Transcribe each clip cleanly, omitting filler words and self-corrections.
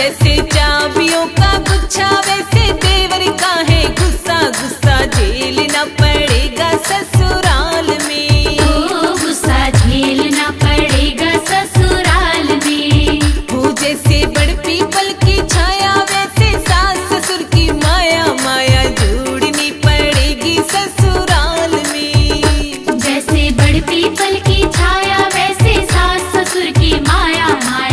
जैसे चाबियों का गुच्छा वैसे देवर का है गुस्सा, गुस्सा झेलना पड़ेगा ससुराल में, ओ गुस्सा झेलना पड़ेगा ससुराल में। वो जैसे बड़ पीपल की छाया वैसे सास ससुर की माया, माया जोड़नी पड़ेगी ससुराल में। जैसे बड़ पीपल की छाया वैसे सास ससुर की माया, माया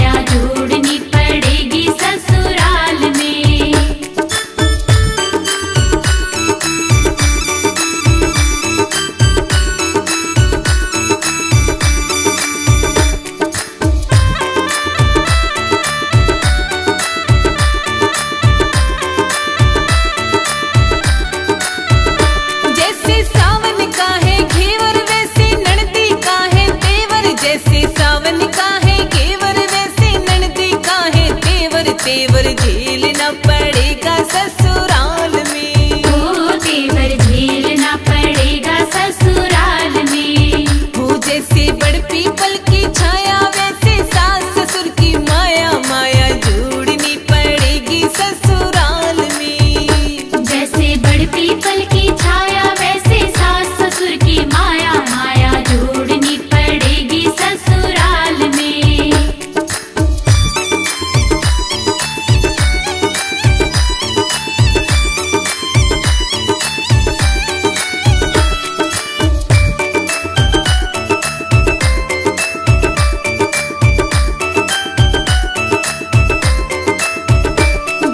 तेवर झेलना पड़ेगा ससुराल में, ओ तेवर झेलना पड़ेगा ससुराल में। वो जैसे बड़ पीपल की छाया वैसे सास ससुर की माया, माया जोड़नी पड़ेगी ससुराल में। जैसे बड़ पीपल की छाया वैसे सास ससुर की माया, माया जोड़नी पड़ेगी ससुराल में।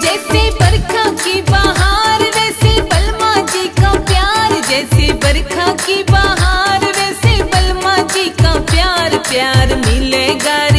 जैसे बरखा की बहार वैसे बलमा जी का प्यार, प्यार मिलेगा